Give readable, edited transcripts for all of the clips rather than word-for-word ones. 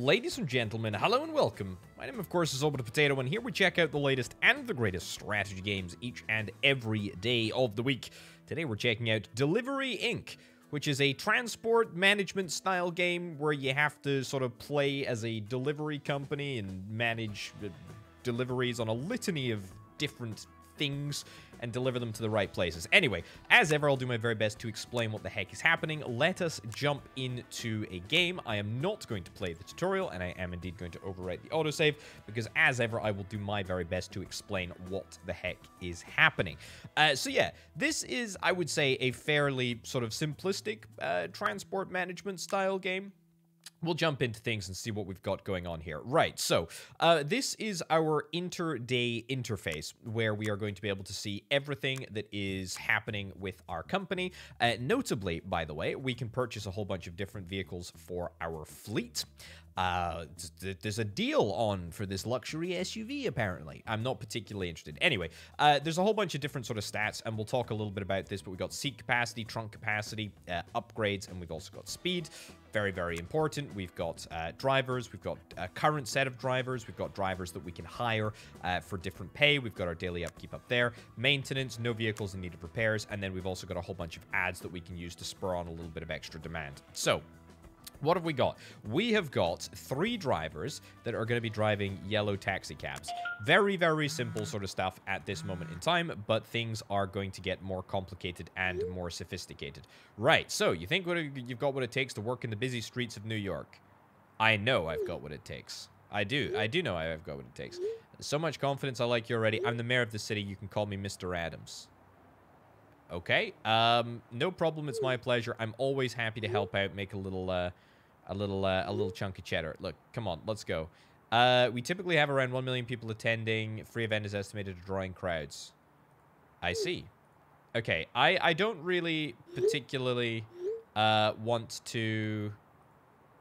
Ladies and gentlemen, hello and welcome. My name, of course, is Orbital Potato, and here we check out the latest and the greatest strategy games each and every day of the week. Today we're checking out Delivery Inc., which is a transport management style game where you have to sort of play as a delivery company and manage deliveries on a litany of different things and deliver them to the right places. Anyway, as ever, I'll do my very best to explain what the heck is happening. Let us jump into a game. I am not going to play the tutorial, and I am indeed going to overwrite the autosave, because as ever, I will do my very best to explain what the heck is happening. So yeah, this is, I would say, a fairly sort of simplistic transport management style game. We'll jump into things and see what we've got going on here. Right, so this is our inter-day interface where we are going to be able to see everything that is happening with our company. Notably, by the way, we can purchase a whole bunch of different vehicles for our fleet. There's a deal on for this luxury SUV, apparently. I'm not particularly interested. Anyway, there's a whole bunch of different sort of stats, and we'll talk a little bit about this, but we've got seat capacity, trunk capacity, upgrades, and we've also got speed. Very, very important. We've got drivers. We've got a current set of drivers. We've got drivers that we can hire for different pay. We've got our daily upkeep up there. Maintenance, no vehicles in need of repairs. And then we've also got a whole bunch of ads that we can use to spur on a little bit of extra demand. So what have we got? We have got three drivers that are going to be driving yellow taxi cabs. Very, very simple sort of stuff at this moment in time, but things are going to get more complicated and more sophisticated. Right, so you think you've got what it takes to work in the busy streets of New York. I know I've got what it takes. I do know I've got what it takes. So much confidence, I like you already. I'm the mayor of the city. You can call me Mr. Adams. Okay, no problem. It's my pleasure. I'm always happy to help out, make a little chunk of cheddar. Look, come on, let's go. We typically have around 1 million people attending. Free event is estimated to draw in crowds. I see. Okay, I don't really particularly want to.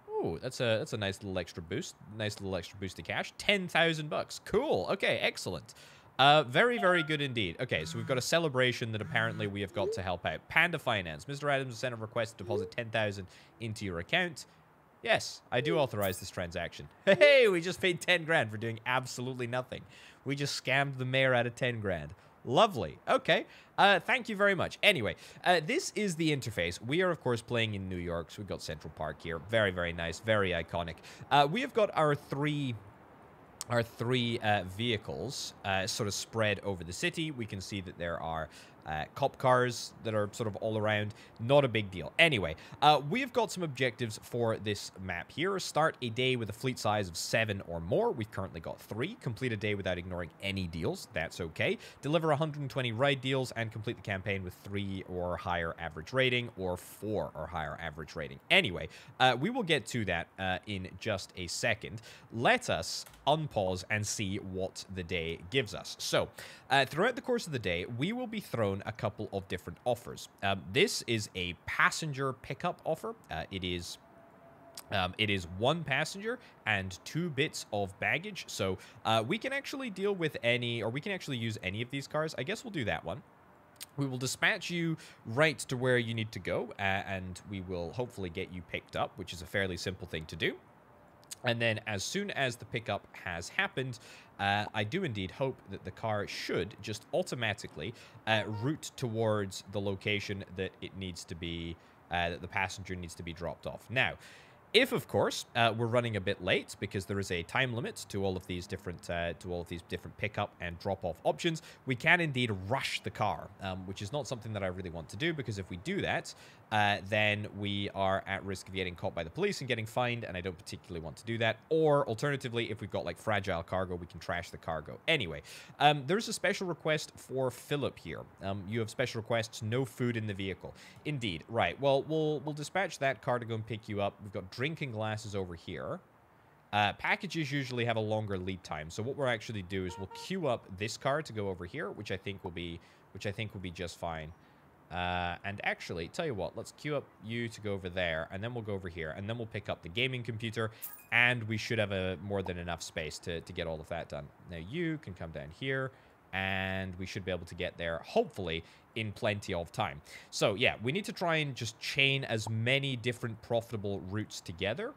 Ooh, that's a nice little extra boost. Nice little extra boost to cash. 10,000 bucks. Cool. Okay, excellent. Very, very good indeed. Okay, so we've got a celebration that apparently we have got to help out. Panda Finance. Mr. Adams sent a request to deposit 10,000 into your account. Yes, I do authorize this transaction. Hey, we just paid 10 grand for doing absolutely nothing. We just scammed the mayor out of 10 grand. Lovely. Okay. Thank you very much. Anyway, this is the interface. We are, of course, playing in New York, so we've got Central Park here. Very, very nice. Very iconic. We have got our three vehicles sort of spread over the city. We can see that there are cop cars that are sort of all around. Not a big deal. Anyway, we've got some objectives for this map here. Start a day with a fleet size of 7 or more. We've currently got 3. Complete a day without ignoring any deals. That's okay. Deliver 120 ride deals and complete the campaign with 3 or higher average rating or 4 or higher average rating. Anyway, we will get to that in just a second. Let us unpause and see what the day gives us. So, throughout the course of the day, we will be thrown a couple of different offers. This is a passenger pickup offer. It is 1 passenger and 2 bits of baggage. So we can actually deal with any, or we can actually use any of these cars. I guess we'll do that one. We will dispatch you right to where you need to go, and we will hopefully get you picked up, which is a fairly simple thing to do. And then as soon as the pickup has happened, I do indeed hope that the car should just automatically route towards the location that it needs to be, that the passenger needs to be dropped off. Now, if, of course, we're running a bit late because there is a time limit to all of these different pickup and drop-off options, we can indeed rush the car, which is not something that I really want to do, because if we do that, then we are at risk of getting caught by the police and getting fined, and I don't particularly want to do that. Or, alternatively, if we've got, like, fragile cargo, we can trash the cargo. Anyway, there's a special request for Philip here. You have special requests, no food in the vehicle. Indeed, right. Well, we'll dispatch that car to go and pick you up. We've got drinking glasses over here. Packages usually have a longer lead time, so what we'll actually do is we'll queue up this car to go over here, which I think will be, just fine. And actually, tell you what, let's queue up you to go over there, and then we'll go over here, and then we'll pick up the gaming computer, and we should have a more than enough space to get all of that done. Now you can come down here, and we should be able to get there, hopefully, in plenty of time. So, yeah, we need to try and just chain as many different profitable routes together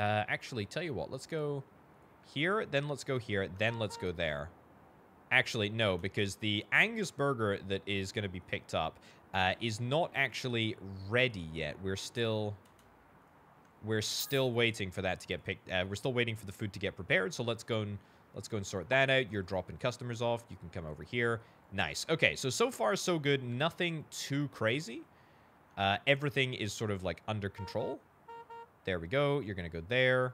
Actually, tell you what, let's go here, then let's go here, then let's go there. Actually, no, because the Angus burger that is going to be picked up is not actually ready yet. We're still waiting for that to get picked. We're still waiting for the food to get prepared. So let's go and sort that out. You're dropping customers off. You can come over here. Nice. Okay. So far so good. Nothing too crazy. Everything is sort of like under control. There we go. You're going to go there.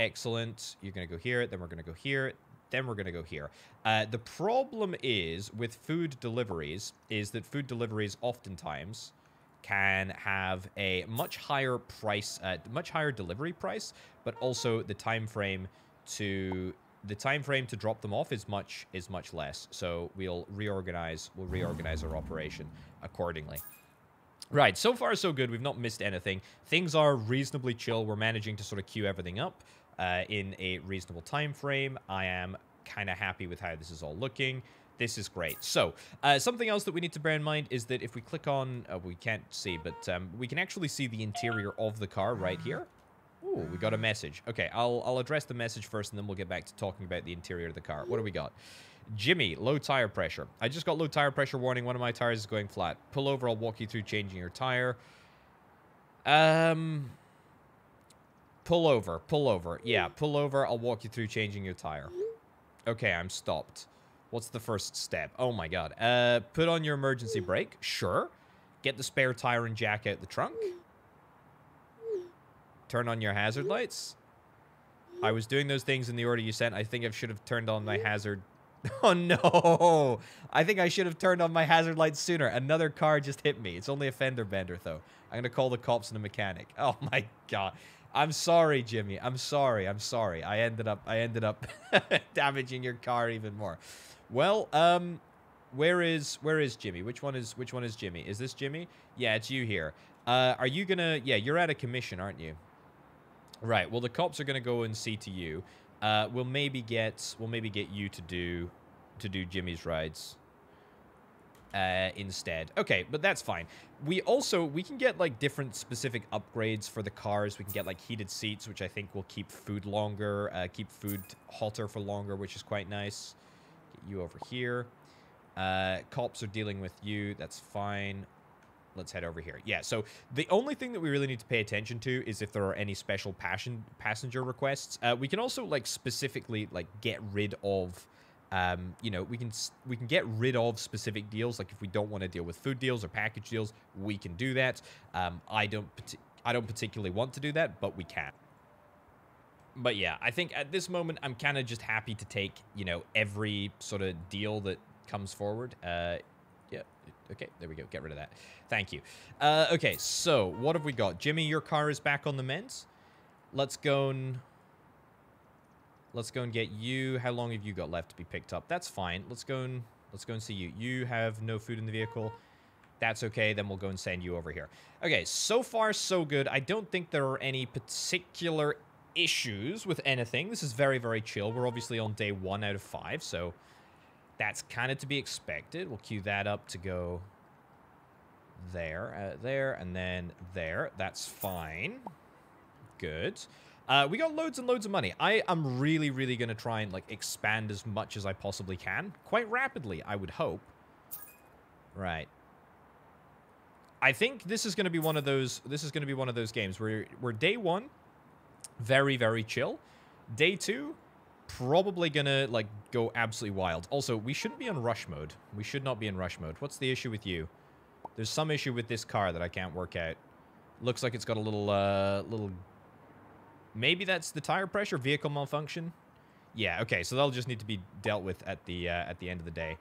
Excellent. You're going to go here. Then we're going to go here. Then we're going to go here. The problem is with food deliveries is that food deliveries oftentimes can have a much higher price, much higher delivery price, but also the time frame to drop them off is much less. So we'll reorganize our operation accordingly. Right, so far so good. We've not missed anything. Things are reasonably chill. We're managing to sort of queue everything up in a reasonable time frame. I am kind of happy with how this is all looking. This is great. So something else that we need to bear in mind is that if we click on, we can't see, but we can actually see the interior of the car right here. Ooh, we got a message. Okay, I'll address the message first, and then we'll get back to talking about the interior of the car. What do we got? Jimmy, low tire pressure. I just got low tire pressure warning. One of my tires is going flat. Pull over. I'll walk you through changing your tire. Pull over. Yeah, pull over. I'll walk you through changing your tire. Okay, I'm stopped. What's the first step? Oh, my God. Put on your emergency brake. Sure. Get the spare tire and jack out the trunk. Turn on your hazard lights. I was doing those things in the order you sent. I think I should have turned on my hazard. Oh, no. I think I should have turned on my hazard lights sooner. Another car just hit me. It's only a fender bender, though. I'm going to call the cops and the mechanic. Oh, my God. I'm sorry, Jimmy. I'm sorry. I ended up damaging your car even more. Well, where is Jimmy? Which one is Jimmy? Is this Jimmy? Yeah, it's you here. Are you gonna? Yeah, you're out of commission, aren't you? Right. Well, the cops are gonna go and see to you. We'll maybe get you to do Jimmy's rides instead. Okay, but that's fine. We can get like different specific upgrades for the cars. We can get like heated seats, which I think will keep food longer, keep food hotter for longer, which is quite nice. Get you over here. Cops are dealing with you. That's fine. Let's head over here. Yeah, so the only thing that we really need to pay attention to is if there are any special passenger requests. We can also like specifically like get rid of you know, we can get rid of specific deals. Like if we don't want to deal with food deals or package deals, we can do that. I don't particularly want to do that, but we can. But yeah, I think at this moment I'm kind of just happy to take, you know, every sort of deal that comes forward. Yeah. Okay, there we go. Get rid of that. Thank you. Okay, so what have we got? Jimmy, your car is back on the mends. Let's go and get you. How long have you got left to be picked up? That's fine. Let's go and see you. You have no food in the vehicle. That's okay. Then we'll go and send you over here. Okay, so far so good. I don't think there are any particular issues with anything. This is very, very chill. We're obviously on day 1 out of 5, so that's kind of to be expected. We'll queue that up to go there, there, and then there. That's fine. Good. We got loads and loads of money. I am really, really going to try and, like, expand as much as I possibly can. Quite rapidly, I would hope. Right. I think this is going to be one of those... This is going to be one of those games where we're day 1, very, very chill. Day 2, probably going to, like, go absolutely wild. Also, we shouldn't be on rush mode. We should not be in rush mode. What's the issue with you? There's some issue with this car that I can't work out. Looks like it's got a little, Maybe that's the tire pressure, vehicle malfunction. Yeah, okay, so that'll just need to be dealt with at the end of the day.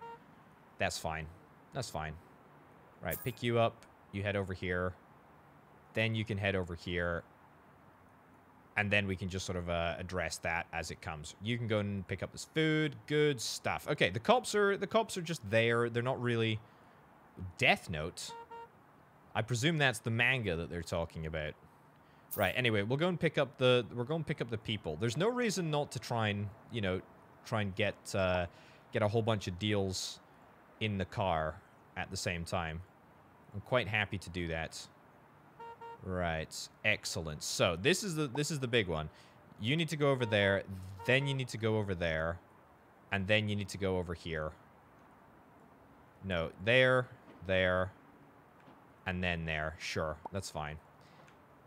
That's fine. That's fine. Right, pick you up. You head over here. Then you can head over here. And then we can just sort of address that as it comes. You can go and pick up this food. Good stuff. Okay, the cops are just there. They're not really... Death Note? I presume that's the manga that they're talking about. Right, anyway, we're going to pick up the people. There's no reason not to try and get a whole bunch of deals in the car at the same time. I'm quite happy to do that. Right. Excellent. So this is the big one. You need to go over there, then you need to go over there, and then you need to go over here. No, there, and then there. Sure, that's fine.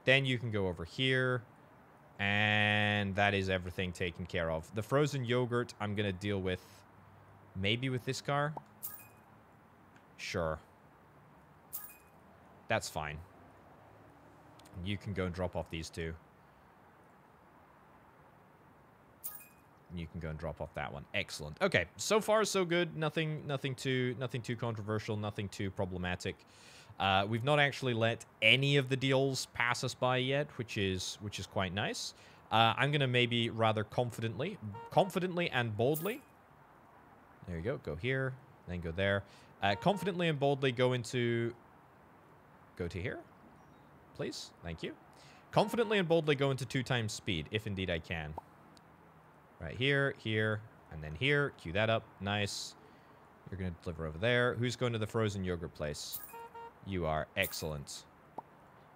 Then you can go over here, and that is everything taken care of. The frozen yogurt I'm going to deal with maybe with this car. Sure. That's fine. You can go and drop off these two. You can go and drop off that one. Excellent. Okay, so far so good. Nothing too controversial. Nothing too problematic. We've not actually let any of the deals pass us by yet, which is quite nice. I'm gonna maybe rather confidently and boldly. There you go. Go here, then go there. Confidently and boldly go to here, please. Thank you. Confidently and boldly go into 2x speed, if indeed I can. Right here, here, and then here. Cue that up. Nice. You're going to deliver over there. Who's going to the frozen yogurt place? You are. Excellent.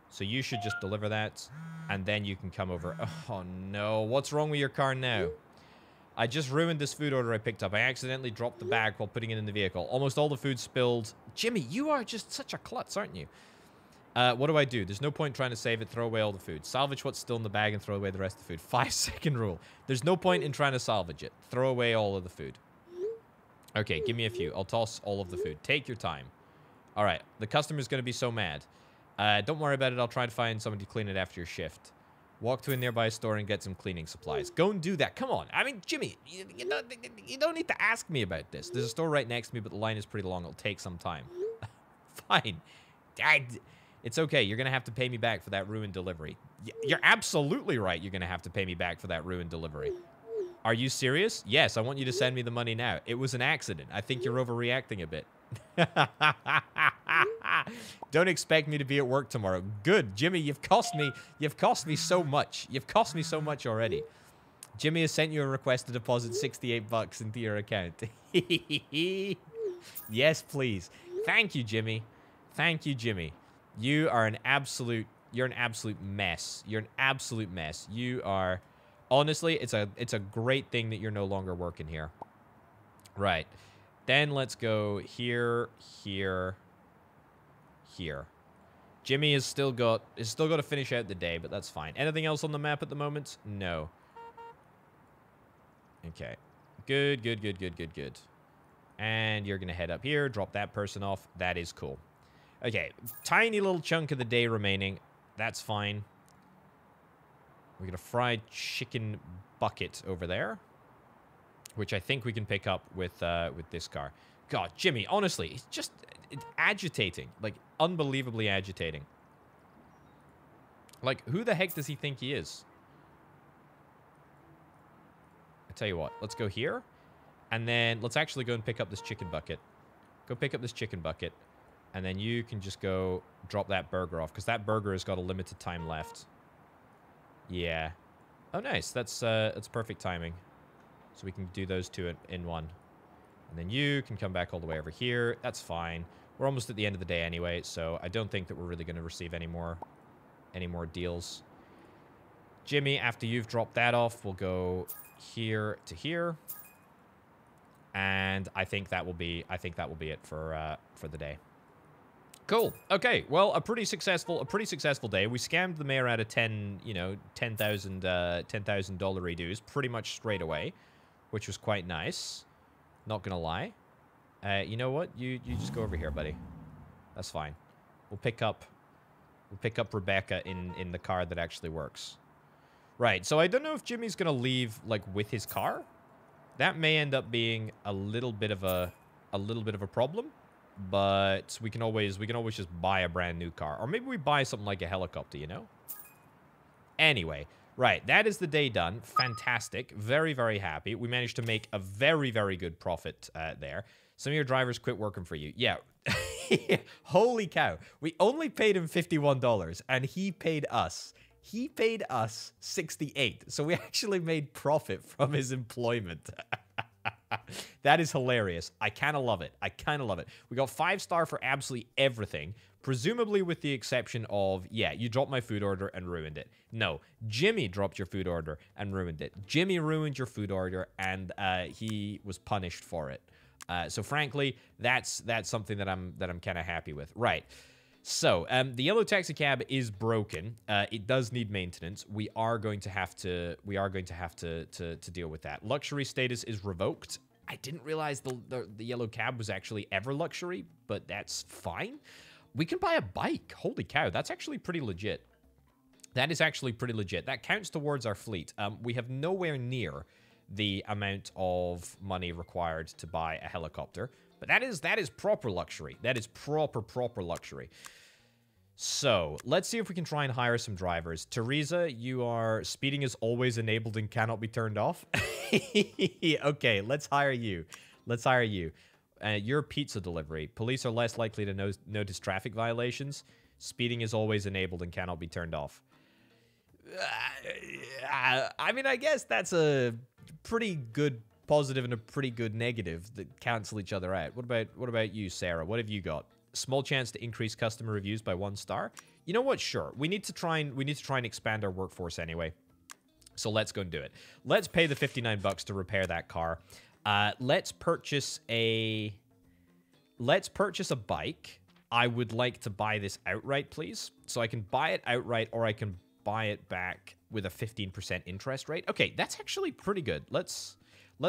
So you should just deliver that, and then you can come over. Oh, no. What's wrong with your car now? I just ruined this food order I picked up. I accidentally dropped the bag while putting it in the vehicle. Almost all the food spilled. Jimmy, you are just such a klutz, aren't you? What do I do? There's no point trying to save it. Throw away all the food. Salvage what's still in the bag and throw away the rest of the food. 5-second rule. There's no point in trying to salvage it. Throw away all of the food. Okay, give me a few. I'll toss all of the food. Take your time. All right. The customer's going to be so mad. Don't worry about it. I'll try to find someone to clean it after your shift. Walk to a nearby store and get some cleaning supplies. Go and do that. Come on. I mean, Jimmy, you don't need to ask me about this. There's a store right next to me, but the line is pretty long. It'll take some time. Fine. It's okay. You're going to have to pay me back for that ruined delivery. You're absolutely right. You're going to have to pay me back for that ruined delivery. Are you serious? Yes, I want you to send me the money now. It was an accident. I think you're overreacting a bit. Don't expect me to be at work tomorrow. Good, Jimmy, you've cost me so much. You've cost me so much already. Jimmy has sent you a request to deposit $68 into your account. Yes, please. Thank you, Jimmy. Thank you, Jimmy. You're an absolute mess. You're an absolute mess. You are, honestly, it's a great thing that you're no longer working here. Right. Then let's go here, here, here. Jimmy has still got to finish out the day, but that's fine. Anything else on the map at the moment? No. Okay. Good. And you're going to head up here, drop that person off. That is cool. Okay, tiny little chunk of the day remaining. That's fine. We got a fried chicken bucket over there, which I think we can pick up with this car. God, Jimmy, honestly, it's just agitating. Like, unbelievably agitating. Like, who the heck does he think he is? I tell you what, let's go here, and then let's actually go and pick up this chicken bucket. Go pick up this chicken bucket. And then you can just go drop that burger off, because that burger has got a limited time left. Yeah. Oh, nice. That's perfect timing. So we can do those two in one. And then you can come back all the way over here. That's fine. We're almost at the end of the day anyway, so I don't think that we're really going to receive any more deals. Jimmy, after you've dropped that off, we'll go here to here. And I think that will be it for the day. Cool. Okay. Well, a pretty successful day. We scammed the mayor out of $10,000 dues pretty much straight away, which was quite nice. Not gonna lie. You know what? You just go over here, buddy. That's fine. We'll pick up Rebecca in the car that actually works. Right. So I don't know if Jimmy's gonna leave like with his car. That may end up being a little bit of a problem. But we can always just buy a brand new car. Or maybe we buy something like a helicopter, you know? Anyway, right, that is the day done. Fantastic. Very, very happy. We managed to make a very, very good profit there. Some of your drivers quit working for you. Yeah. Holy cow. We only paid him $51, and he paid us $68. So we actually made profit from his employment. That is hilarious. I kind of love it. I kind of love it. We got 5-star for absolutely everything, presumably with the exception of, yeah, you dropped my food order and ruined it. No, Jimmy dropped your food order and ruined it. Jimmy ruined your food order, and he was punished for it. So frankly, that's something that I'm kind of happy with. Right. So, the yellow taxicab is broken. It does need maintenance. We are going to have to, we are going to have to deal with that. Luxury status is revoked. I didn't realize the yellow cab was actually ever luxury, but that's fine. We can buy a bike. Holy cow, that's actually pretty legit. That is actually pretty legit. That counts towards our fleet. We have nowhere near the amount of money required to buy a helicopter. But that is proper luxury. That is proper luxury. So let's see if we can try and hire some drivers. Teresa, you are speeding is always enabled and cannot be turned off. Okay, let's hire you. Let's hire you. Your pizza delivery. Police are less likely to notice traffic violations. Speeding is always enabled and cannot be turned off. I mean, I guess that's a pretty good positive and a pretty good negative that cancel each other out. What about you, Sarah? What have you got? Small chance to increase customer reviews by 1 star. You know what? Sure. We need to try and expand our workforce anyway. So let's go and do it. Let's pay the $59 to repair that car. Let's purchase a bike. I would like to buy this outright, please. So I can buy it outright, or I can buy it back with a 15% interest rate. Okay, that's actually pretty good. Let's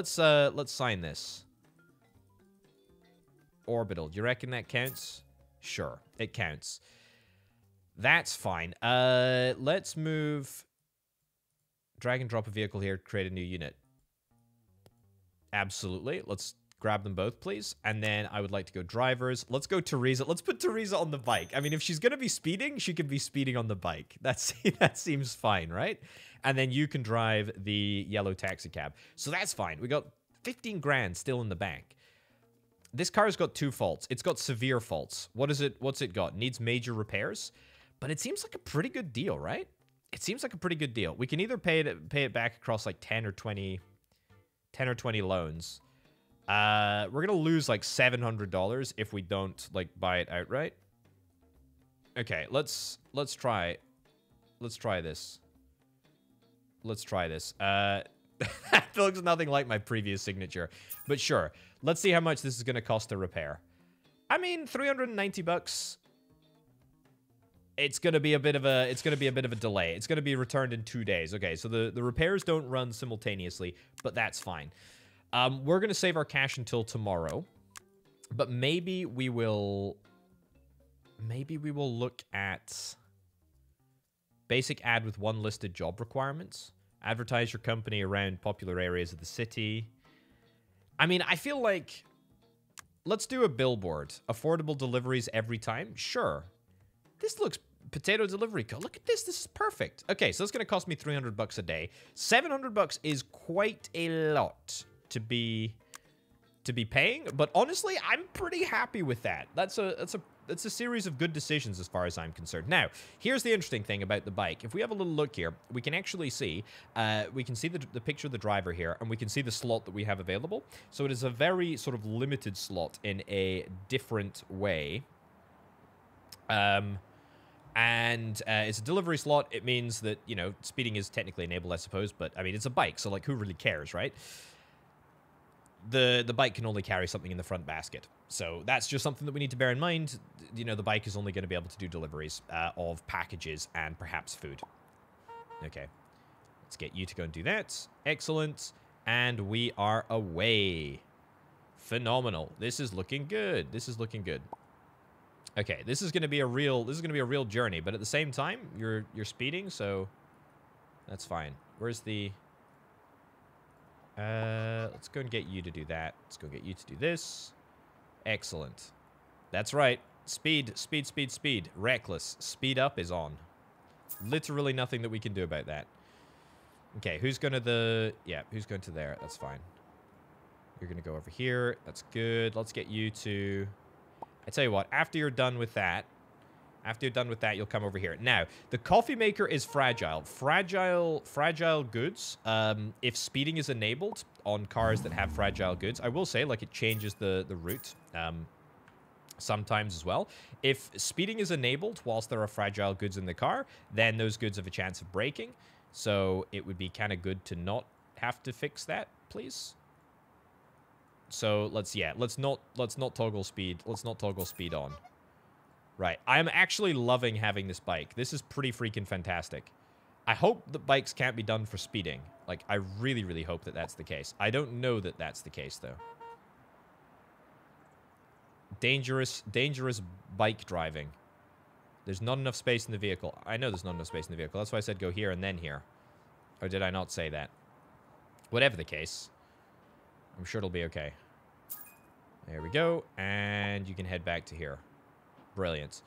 sign this. Orbital. Do you reckon that counts? Sure, it counts. That's fine. Let's move. Drag and drop a vehicle here. Create a new unit. Absolutely. Let's grab them both, please. And then I would like to go drivers. Let's go Teresa. Let's put Teresa on the bike. I mean, if she's gonna be speeding, she can be speeding on the bike. That seems fine, right? And then you can drive the yellow taxi cab. So that's fine. We got 15 grand still in the bank. This car's got 2 faults. It's got severe faults. What is it? What's it got? Needs major repairs. But it seems like a pretty good deal, right? It seems like a pretty good deal. We can either pay it back across like 10 or 20 loans. We're gonna lose like $700 if we don't like buy it outright. Okay, let's try this. That looks nothing like my previous signature, but sure. Let's see how much this is gonna cost to repair. I mean, $390. It's gonna be a bit of a delay. It's gonna be returned in 2 days. Okay, so the repairs don't run simultaneously, but that's fine. We're going to save our cash until tomorrow, but maybe we will look at basic ad with 1 listed job requirements, advertise your company around popular areas of the city. I mean, I feel like let's do a billboard, affordable deliveries every time. Sure. This looks potato delivery code. Look at this. This is perfect. Okay. So it's going to cost me $300 a day. $700 is quite a lot to be paying, but honestly, I'm pretty happy with that. That's a series of good decisions as far as I'm concerned. Now, here's the interesting thing about the bike. If we have a little look here, we can actually see, the picture of the driver here, and we can see the slot that we have available. So it is a very sort of limited slot in a different way. It's a delivery slot. It means that, you know, speeding is technically enabled, I suppose, but I mean, it's a bike, so like, who really cares, right? The bike can only carry something in the front basket. So that's just something that we need to bear in mind. You know, the bike is only going to be able to do deliveries of packages and perhaps food. Okay. Let's get you to go and do that. Excellent. And we are away. Phenomenal. This is looking good. This is looking good. Okay, this is going to be a real journey, but at the same time, you're speeding, so that's fine. Where's the let's go and get you to do that. Let's go get you to do this. Excellent. That's right. Speed. Reckless. Speed up is on. Literally nothing that we can do about that. Okay, who's going to there? That's fine. You're going to go over here. That's good. Let's get you to... I tell you what, after you're done with that, After you're done with that, you'll come over here. Now, the coffee maker is fragile. Fragile goods, if speeding is enabled on cars that have fragile goods, I will say, like, it changes the route sometimes as well. If speeding is enabled whilst there are fragile goods in the car, then those goods have a chance of breaking. So it would be kind of good to not have to fix that, please. So let's not toggle speed. Let's not toggle speed on. Right. I'm actually loving having this bike. This is pretty freaking fantastic. I hope that bikes can't be done for speeding. Like, I really, really hope that that's the case. I don't know that that's the case, though. Dangerous, dangerous bike driving. There's not enough space in the vehicle. I know there's not enough space in the vehicle. That's why I said go here and then here. Or did I not say that? Whatever the case, I'm sure it'll be okay. There we go. And you can head back to here. Brilliant.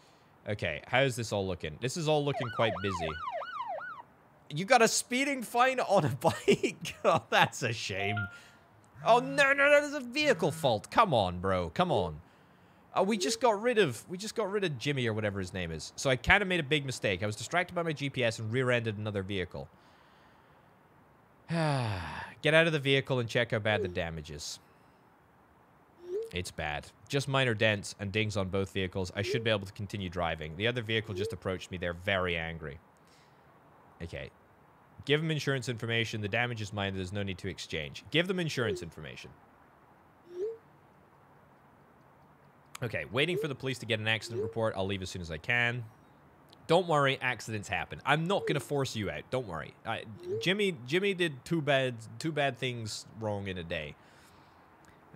Okay, how's this all looking? This is all looking quite busy. You got a speeding fine on a bike? Oh, that's a shame. Oh, no, no, that is a vehicle fault. Come on, bro. Come on. Oh, we just got rid of Jimmy or whatever his name is. So I kind of made a big mistake. I was distracted by my GPS and rear-ended another vehicle. Get out of the vehicle and check how bad the damage is. It's bad. Just minor dents and dings on both vehicles. I should be able to continue driving. The other vehicle just approached me. They're very angry. Okay. Give them insurance information. The damage is minor. There's no need to exchange. Give them insurance information. Okay. Waiting for the police to get an accident report. I'll leave as soon as I can. Don't worry, accidents happen. I'm not gonna force you out. Don't worry. Jimmy did two bad things wrong in a day.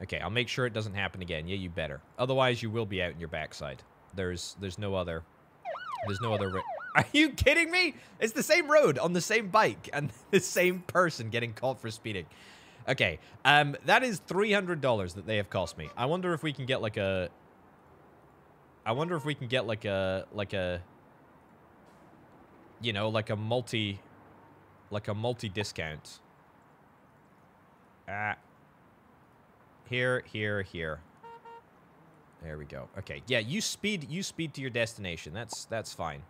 Okay, I'll make sure it doesn't happen again. Yeah, you better. Otherwise, you will be out in your backside. There's no other. Are you kidding me? It's the same road on the same bike and the same person getting caught for speeding. Okay, that is $300 that they have cost me. I wonder if we can get like a. You know, like a multi discount. Here. There we go. Okay, yeah, you speed to your destination. That's fine.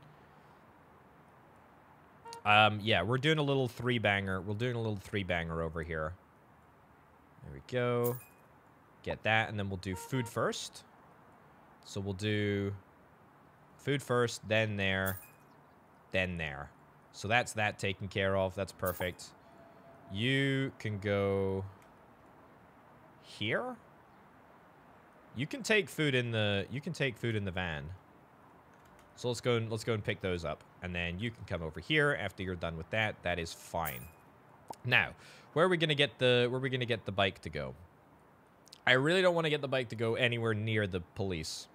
Yeah, we're doing a little three banger. We're doing a little three banger over here. There we go. Get that, and then we'll do food first. So we'll do food first, then there. Then there. So that's that taken care of. That's perfect. You can go here. You can take food in the van. So let's go and pick those up. And then you can come over here after you're done with that. That is fine. Now, where are we gonna get the bike to go? I really don't want to get the bike to go anywhere near the police.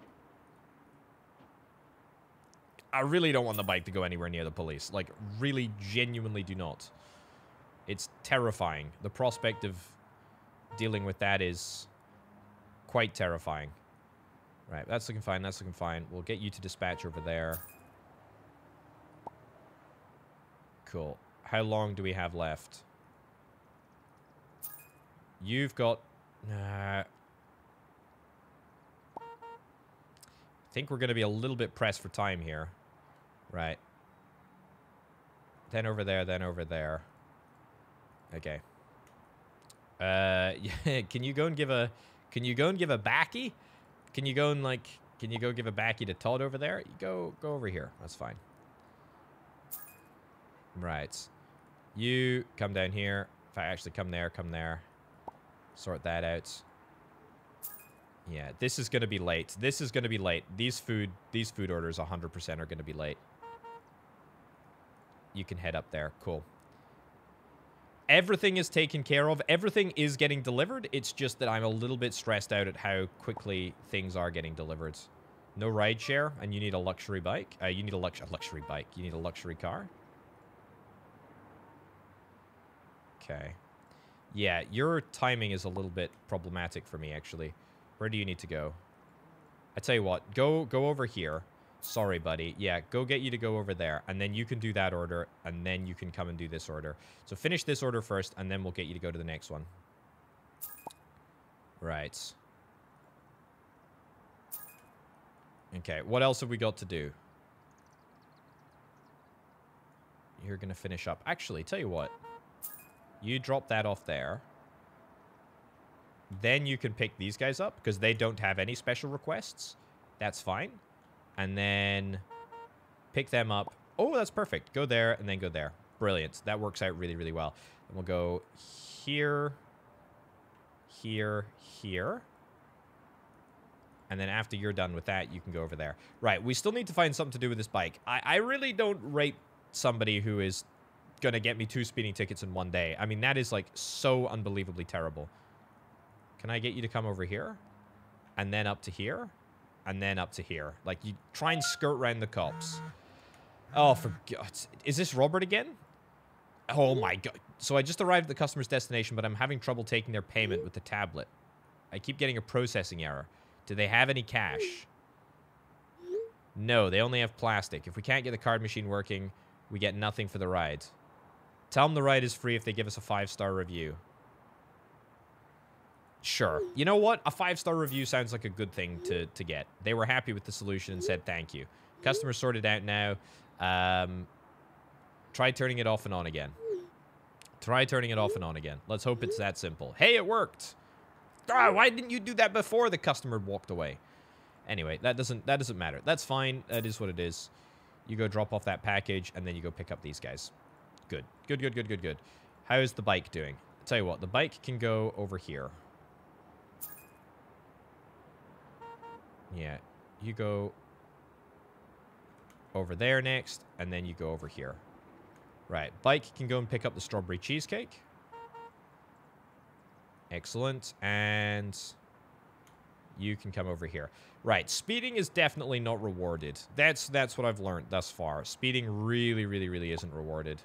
I really don't want the bike to go anywhere near the police. Like, really, genuinely do not. It's terrifying. The prospect of dealing with that is quite terrifying. Right, that's looking fine. That's looking fine. We'll get you to dispatch over there. Cool. How long do we have left? You've got... I think we're going to be a little bit pressed for time here. Right. Then over there, then over there. Okay. Can you go and give a backy? Can you go give a backy to Todd over there? You go over here. That's fine. Right. You come down here. If I actually come there. Sort that out. Yeah, this is going to be late. These food orders 100% are going to be late. You can head up there. Cool. Everything is taken care of. Everything is getting delivered. It's just that I'm a little bit stressed out at how quickly things are getting delivered. No rideshare, and you need a luxury bike. You need a luxury bike. You need a luxury car. Okay. Yeah, your timing is a little bit problematic for me, actually. Where do you need to go? I tell you what, go over here. Sorry, buddy. Yeah, go get you to go over there. And then you can do that order. And then you can come and do this order. So finish this order first, and then we'll get you to go to the next one. Right. Okay, what else have we got to do? You're going to finish up. Actually, tell you what. You drop that off there. Then you can pick these guys up because they don't have any special requests. That's fine. And then pick them up. Oh, that's perfect. Go there and then go there. Brilliant. That works out really, really well. And we'll go here, here, here. And then after you're done with that, you can go over there. Right, we still need to find something to do with this bike. I really don't rate somebody who is going to get me 2 speeding tickets in 1 day. I mean, that is, like, so unbelievably terrible. Can I get you to come over here? And then up to here? And then up to here. Like, you try and skirt around the cops. Oh, for God's... Is this Robert again? Oh, my God. So I just arrived at the customer's destination, but I'm having trouble taking their payment with the tablet. I keep getting a processing error. Do they have any cash? No, they only have plastic. If we can't get the card machine working, we get nothing for the ride. Tell them the ride is free if they give us a 5-star review. Sure. You know what? A 5-star review sounds like a good thing to get. They were happy with the solution and said thank you. Customer sorted out now. Try turning it off and on again. Try turning it off and on again. Let's hope it's that simple. Hey, it worked! Ah, why didn't you do that before the customer walked away? Anyway, that doesn't matter. That's fine. That is what it is. You go drop off that package, and then you go pick up these guys. Good. Good, good, good, good, good. How is the bike doing? I'll tell you what. The bike can go over here. Yeah. You go over there next, and then you go over here. Right. Bike can go and pick up the strawberry cheesecake. Excellent. And you can come over here. Right. Speeding is definitely not rewarded. That's what I've learned thus far. Speeding really, really, really isn't rewarded.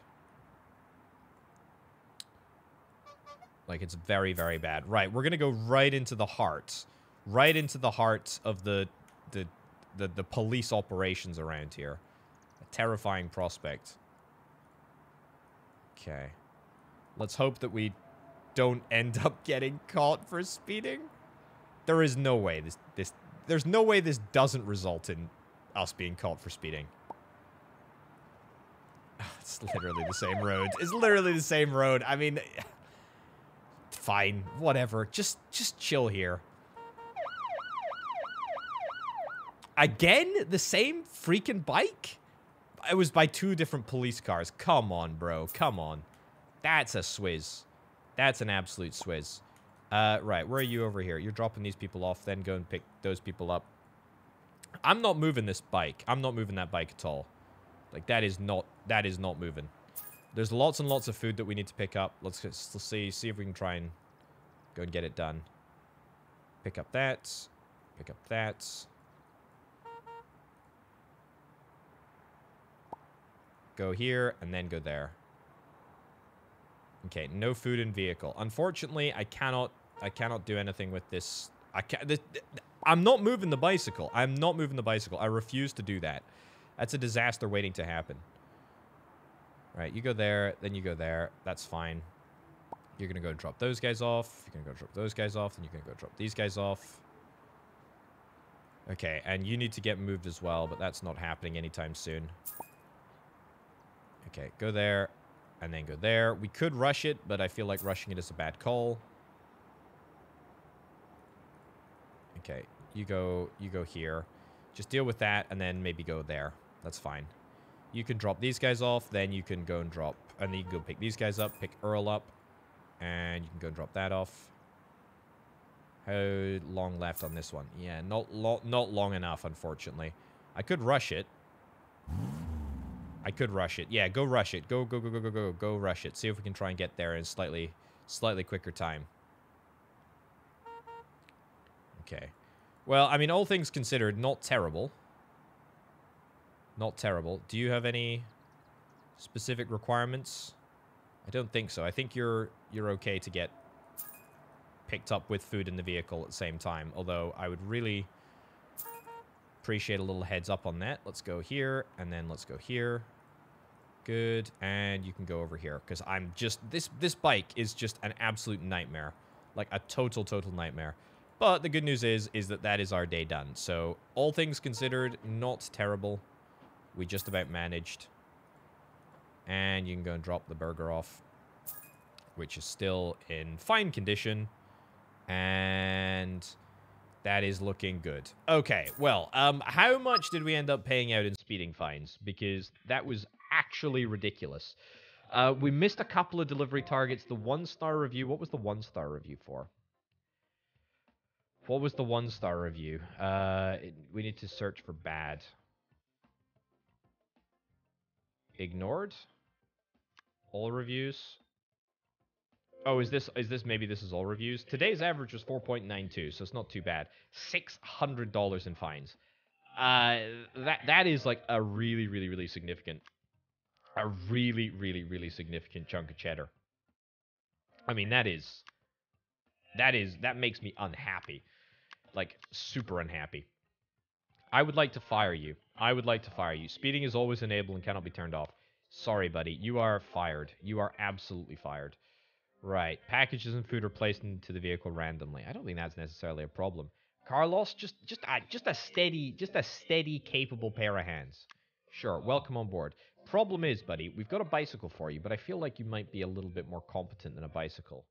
Like, it's very, very bad. Right. We're going to go right into the heart. Right into the heart of the police operations around here. A terrifying prospect. Okay. Let's hope that we... don't end up getting caught for speeding. There is no way there's no way this doesn't result in us being caught for speeding. It's literally the same road. It's literally the same road. I mean, fine, whatever. Just chill here. Again, the same freaking bike? It was by 2 different police cars. Come on, bro. Come on. That's a swizz. That's an absolute swizz. Right, where are you over here? You're dropping these people off, then go and pick those people up. I'm not moving this bike. I'm not moving that bike at all. Like, that is not moving. There's lots and lots of food that we need to pick up. Let's see if we can try and go and get it done. Pick up that. Pick up that. Go here, and then go there. Okay, no food in vehicle. Unfortunately, I cannot do anything with this. I'm not moving the bicycle. I'm not moving the bicycle. I refuse to do that. That's a disaster waiting to happen. All right, you go there, then you go there. That's fine. You're going to go and drop those guys off. You're going to go drop those guys off. Then you're going to go drop these guys off. Okay, and you need to get moved as well, but that's not happening anytime soon. Okay, go there. And then go there. We could rush it, but I feel like rushing it is a bad call. Okay, you go here. Just deal with that, and then maybe go there. That's fine. You can drop these guys off, then you can go and drop... And then you can go pick these guys up, pick Earl up, and you can go drop that off. How long left on this one? Yeah, not long enough, unfortunately. I could rush it. I could rush it. Yeah, go rush it. Go rush it. See if we can try and get there in slightly quicker time. Okay. Well, I mean, all things considered, not terrible. Not terrible. Do you have any specific requirements? I don't think so. I think you're okay to get picked up with food in the vehicle at the same time, although I would really appreciate a little heads up on that. Let's go here, and then let's go here. Good, and you can go over here, because I'm just... This bike is just an absolute nightmare. Like, a total nightmare. But the good news is that is our day done. So, all things considered, not terrible. We just about managed. And you can go and drop the burger off, which is still in fine condition. And that is looking good. Okay, well, how much did we end up paying out in speeding fines? Because that was actually ridiculous. We missed a couple of delivery targets. The one-star review, what was the one-star review for? What was the one-star review? We need to search for bad. Ignored? All reviews? Oh, is this maybe this is all reviews? Today's average was 4.92, so it's not too bad. $600 in fines. That is like a really significant chunk of cheddar. I mean, that makes me unhappy. Like, super unhappy. I would like to fire you. I would like to fire you. Speeding is always enabled and cannot be turned off. Sorry, buddy. You are fired. You are absolutely fired. Right. Packages and food are placed into the vehicle randomly. I don't think that's necessarily a problem. Carlos, just a steady, capable pair of hands. Sure. Welcome on board. Problem is, buddy, we've got a bicycle for you, but I feel like you might be a little bit more competent than a bicycle.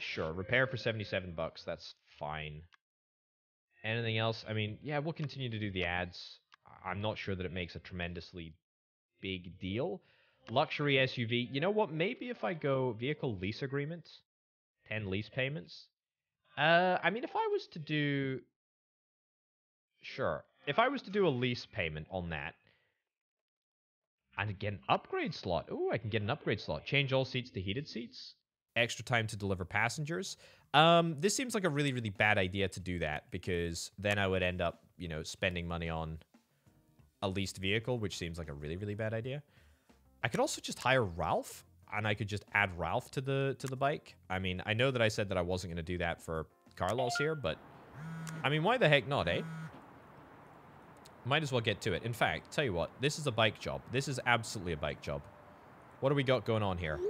Sure. Repair for 77 bucks. That's fine. Anything else? I mean, yeah, we'll continue to do the ads. I'm not sure that it makes a tremendously big deal. Luxury SUV. You know what? Maybe if I go vehicle lease agreement, 10 lease payments. I mean, if I was to do... Sure. If I was to do a lease payment on that, and get an upgrade slot. Ooh, I can get an upgrade slot. Change all seats to heated seats. Extra time to deliver passengers. This seems like a really bad idea to do that, because then I would end up, you know, spending money on a leased vehicle, which seems like a really bad idea. I could also just hire Ralph, and I could just add Ralph to the bike. I mean, I know that I said that I wasn't going to do that for Carlos here, but I mean, why the heck not, eh? Might as well get to it. In fact, tell you what, this is a bike job. This is absolutely a bike job. What do we got going on here?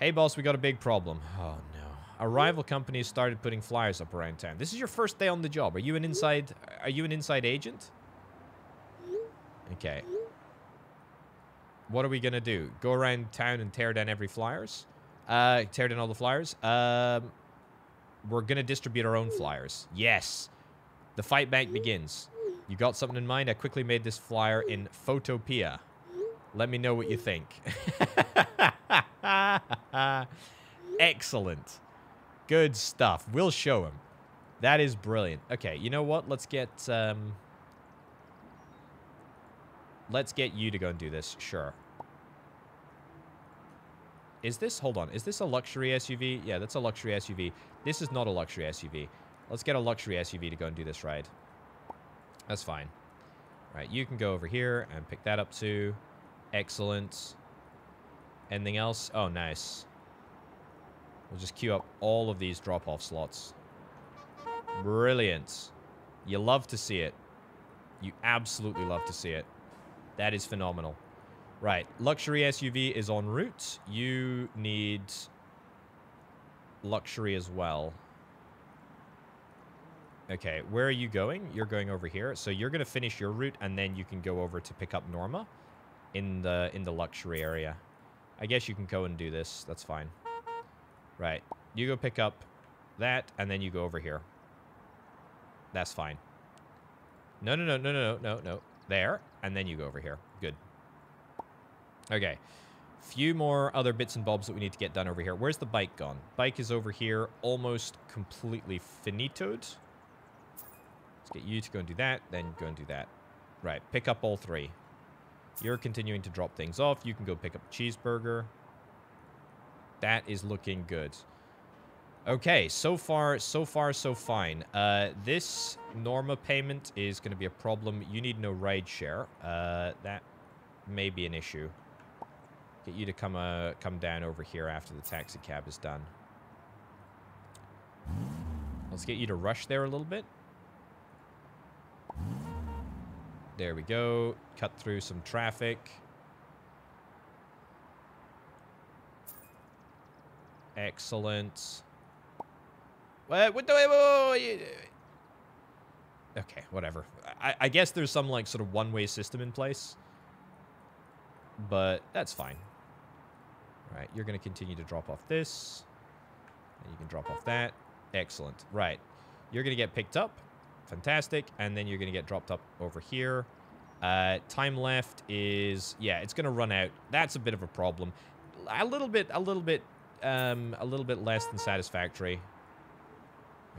Hey, boss, we got a big problem. Oh, no. Our rival company has started putting flyers up around town. This is your first day on the job. Are you an inside agent? Okay. What are we going to do? Go around town and tear down all the flyers? We're going to distribute our own flyers. Yes. The fight back begins. You got something in mind? I quickly made this flyer in Photopea. Let me know what you think. Excellent. Good stuff. We'll show him. That is brilliant. Okay, you know what? Let's get you to go and do this. Sure. Is this... Hold on. Is this a luxury SUV? Yeah, that's a luxury SUV. This is not a luxury SUV. Let's get a luxury SUV to go and do this ride. That's fine. Right, you can go over here and pick that up too. Excellent. Anything else? Oh, nice. We'll just queue up all of these drop-off slots. Brilliant. You love to see it. You absolutely love to see it. That is phenomenal. Right, luxury SUV is en route. You need luxury as well. Okay, where are you going? You're going over here. So you're going to finish your route, and then you can go over to pick up Norma in the luxury area. I guess you can go and do this. That's fine. Right. You go pick up that, and then you go over here. That's fine. No. There, and then you go over here. Good. Okay. Few more other bits and bobs that we need to get done over here. Where's the bike gone? Bike is over here, almost completely finitoed. Let's get you to go and do that, then go and do that. Right, pick up all three. You're continuing to drop things off. You can go pick up a cheeseburger. That is looking good. Okay, so far, so fine. This Norma payment is going to be a problem. You need no rideshare. That may be an issue. Get you to come down over here after the taxi cab is done. Let's get you to rush there a little bit. There we go. Cut through some traffic. Excellent. What? What? Okay, whatever. I guess there's some, like, sort of one-way system in place. But that's fine. Alright, you're going to continue to drop off this. And you can drop off that. Excellent. Right. You're going to get picked up. Fantastic. And then you're going to get dropped up over here. Time left is... Yeah, it's going to run out. That's a bit of a problem. A little bit less than satisfactory.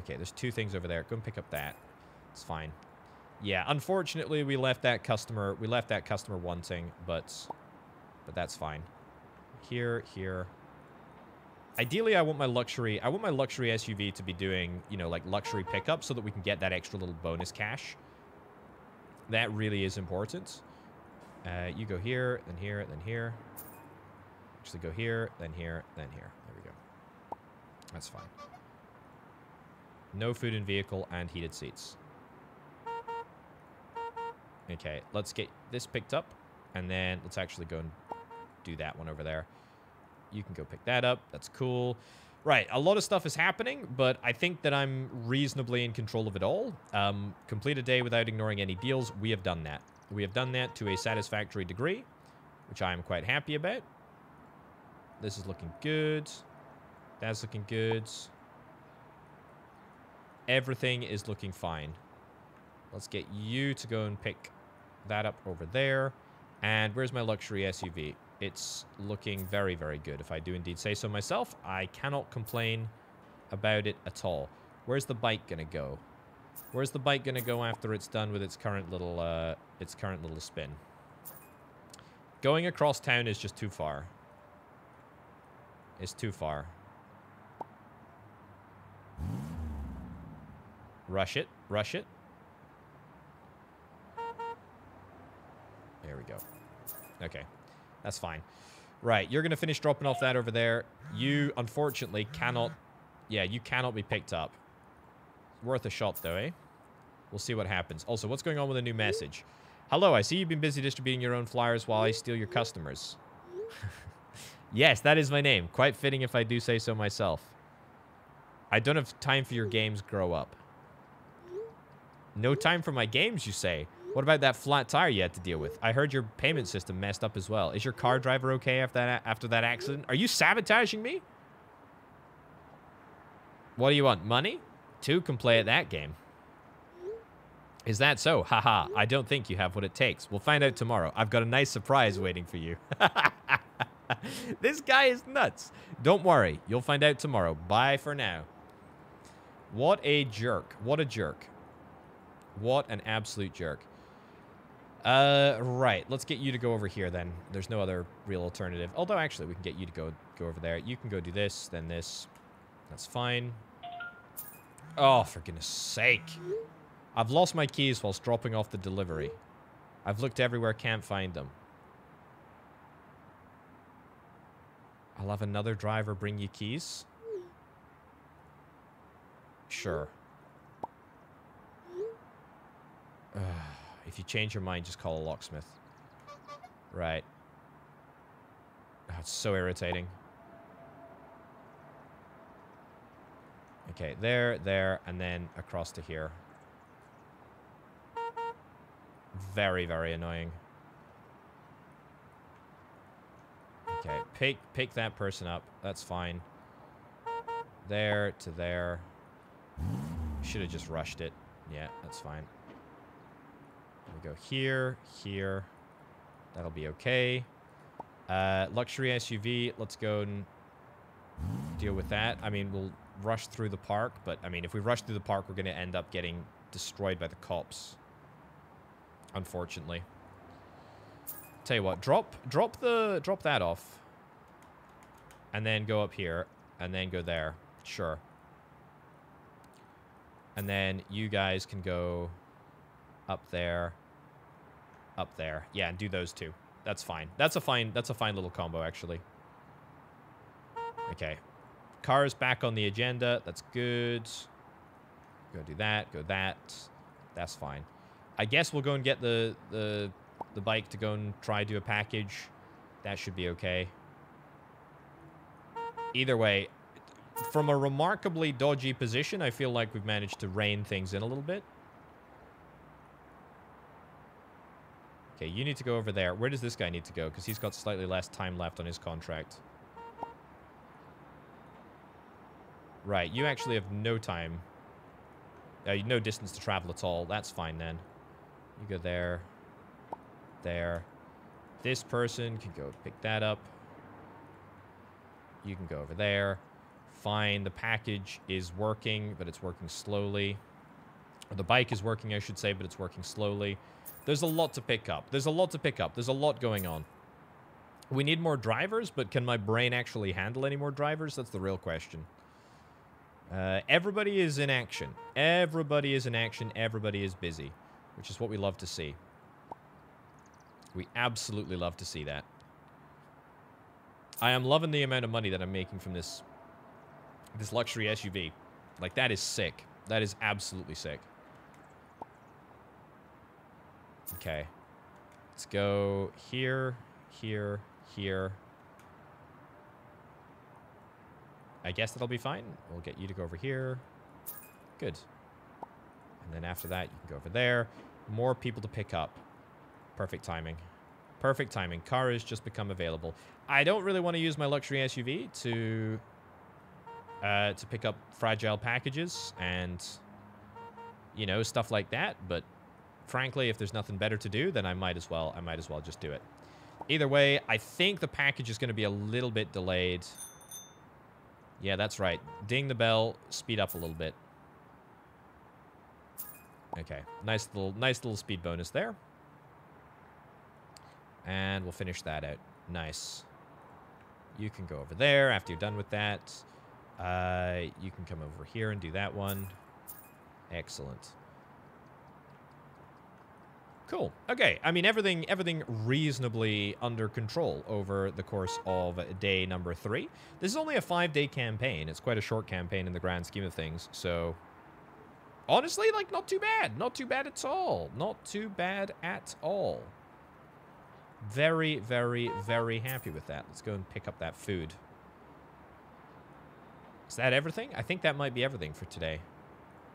Okay, there's two things over there. Go and pick up that. It's fine. Yeah, unfortunately, we left that customer wanting, but that's fine. Here. Ideally, I want my luxury SUV to be doing, you know, like luxury pickup so that we can get that extra little bonus cash. That really is important. You go here, then here, then here. Actually, go here, then here, then here. There we go. That's fine. No food in vehicle and heated seats. Okay, let's get this picked up. And then let's actually go and do that one over there. You can go pick that up. That's cool. Right, a lot of stuff is happening, but I think that I'm reasonably in control of it all. Complete a day without ignoring any deals. We have done that. We have done that to a satisfactory degree, which I am quite happy about. This is looking good. That's looking good. Everything is looking fine. Let's get you to go and pick that up over there. And where's my luxury SUV? It's looking very, very good. If I do indeed say so myself, I cannot complain about it at all. Where's the bike gonna go? Where's the bike gonna go after it's done with its current little spin? Going across town is just too far. It's too far. Rush it. Rush it. There we go. Okay. That's fine. Right. You're going to finish dropping off that over there. You, unfortunately, cannot... Yeah, you cannot be picked up. Worth a shot, though, eh? We'll see what happens. Also, what's going on with a new message? Hello, I see you've been busy distributing your own flyers while I steal your customers. Yes, that is my name. Quite fitting if I do say so myself. I don't have time for your games, grow up. No time for my games, you say? What about that flat tire you had to deal with? I heard your payment system messed up as well. Is your car driver okay after that accident? Are you sabotaging me? What do you want, money? Two can play at that game. Is that so? Haha, I don't think you have what it takes. We'll find out tomorrow. I've got a nice surprise waiting for you. This guy is nuts. Don't worry. You'll find out tomorrow. Bye for now. What a jerk. What a jerk. What an absolute jerk. Right. Let's get you to go over here then. There's no other real alternative. Although, actually, we can get you to go over there. You can go do this, then this. That's fine. Oh, for goodness sake. I've lost my keys whilst dropping off the delivery. I've looked everywhere, can't find them. I'll have another driver bring you keys. Sure. If you change your mind, just call a locksmith. Right. Oh, it's so irritating. Okay, there, and then across to here. Very, very annoying. Okay, pick that person up. That's fine. There to there. Should have just rushed it. Yeah, that's fine. We go here, here. That'll be okay. Luxury SUV. Let's go and deal with that. I mean, we'll rush through the park, but I mean, if we rush through the park, we're going to end up getting destroyed by the cops. Unfortunately. Tell you what, drop that off. And then go up here. And then go there. Sure. And then you guys can go up there. Up there. Yeah, and do those two. That's fine. That's a fine little combo, actually. Okay. Car is back on the agenda. That's good. Go do that. Go that. That's fine. I guess we'll go and get the bike to go and try do a package. That should be okay. Either way, from a remarkably dodgy position, I feel like we've managed to rein things in a little bit. Okay, you need to go over there. Where does this guy need to go? Because he's got slightly less time left on his contract. Right, you actually have no time. No distance to travel at all. That's fine then. You go there. There. This person can go pick that up. You can go over there. Fine, the package is working, but it's working slowly. Or the bike is working, I should say, but it's working slowly. There's a lot to pick up. There's a lot to pick up. There's a lot going on. We need more drivers, but can my brain actually handle any more drivers? That's the real question. Everybody is in action. Everybody is in action. Everybody is busy, which is what we love to see. We absolutely love to see that. I am loving the amount of money that I'm making from this luxury SUV. Like, that is sick. That is absolutely sick. Okay. Let's go here, here, here. I guess that'll be fine. We'll get you to go over here. Good. And then after that, you can go over there. More people to pick up. Perfect timing. Perfect timing. Car has just become available. I don't really want to use my luxury SUV to pick up fragile packages and, you know, stuff like that. But frankly, if there's nothing better to do, then I might as well just do it. Either way, I think the package is going to be a little bit delayed. Yeah, that's right. Ding the bell. Speed up a little bit. Okay. Nice little speed bonus there. And we'll finish that out. Nice. You can go over there after you're done with that. You can come over here and do that one. Excellent. Cool. Okay. I mean, everything reasonably under control over the course of day number 3. This is only a 5-day campaign. It's quite a short campaign in the grand scheme of things. So, honestly, like, not too bad. Not too bad at all. Not too bad at all. Very, very, very happy with that. Let's go and pick up that food. Is that everything? I think that might be everything for today.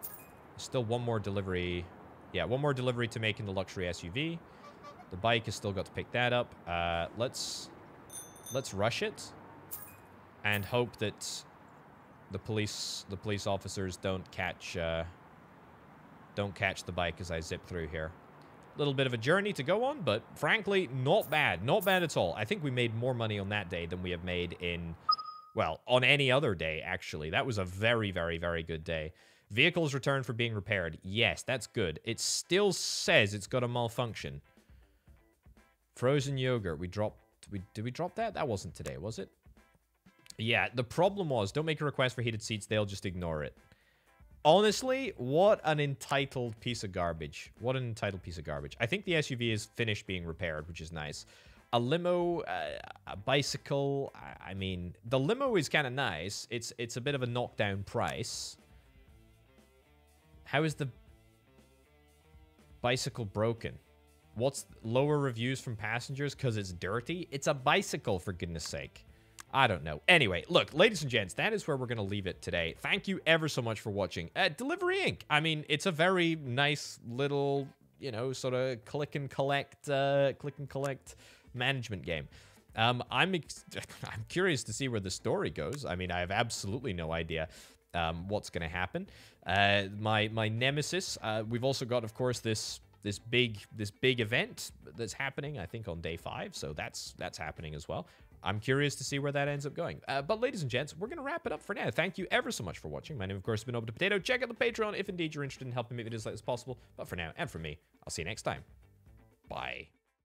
There's still one more delivery. Yeah, one more delivery to make in the luxury SUV. The bike has still got to pick that up. Let's rush it and hope that the police officers don't catch the bike as I zip through here. Little bit of a journey to go on, but frankly, not bad. Not bad at all. I think we made more money on that day than we have made in, well, on any other day, actually. That was a very, very, very good day. Vehicles returned for being repaired. Yes, that's good. It still says it's got a malfunction. Frozen yogurt. Did we drop that? That wasn't today, was it? Yeah, the problem was, don't make a request for heated seats. They'll just ignore it. Honestly, what an entitled piece of garbage. What an entitled piece of garbage. I think the SUV is finished being repaired, which is nice. A limo, a bicycle. I mean, the limo is kind of nice. It's a bit of a knockdown price. How is the bicycle broken? What's lower reviews from passengers because it's dirty? It's a bicycle, for goodness sake. I don't know. Anyway, look, ladies and gents, that is where we're going to leave it today. Thank you ever so much for watching. Delivery Inc. I mean, it's a very nice little, you know, sort of click and collect management game. I'm curious to see where the story goes. I mean, I have absolutely no idea what's going to happen. My nemesis. We've also got, of course, this big event that's happening. I think on day 5, so that's happening as well. I'm curious to see where that ends up going. But ladies and gents, we're going to wrap it up for now. Thank you ever so much for watching. My name, of course, has been Orbital Potato. Check out the Patreon if indeed you're interested in helping make videos like this possible. But for now, and for me, I'll see you next time. Bye.